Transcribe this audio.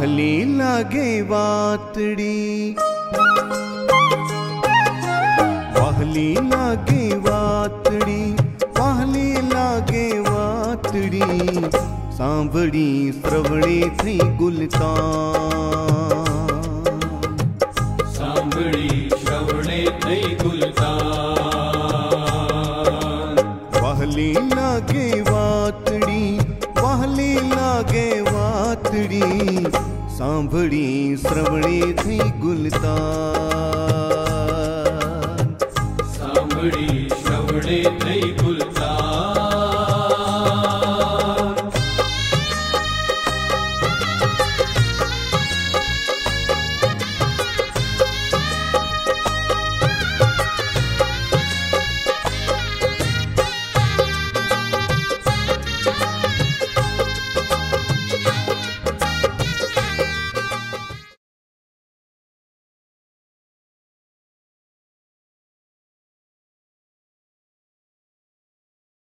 पहली लागे वातड़ी, पहली लागे वातड़ी, पहली लागे वातड़ी, सांबड़ी श्रवणे थी गुलता, सांबड़ी श्रवणे थी गुलता, पहली लागे वातड़ी, पहली लागे वातड़ी, सांबड़ी श्रवणे थी गुलता।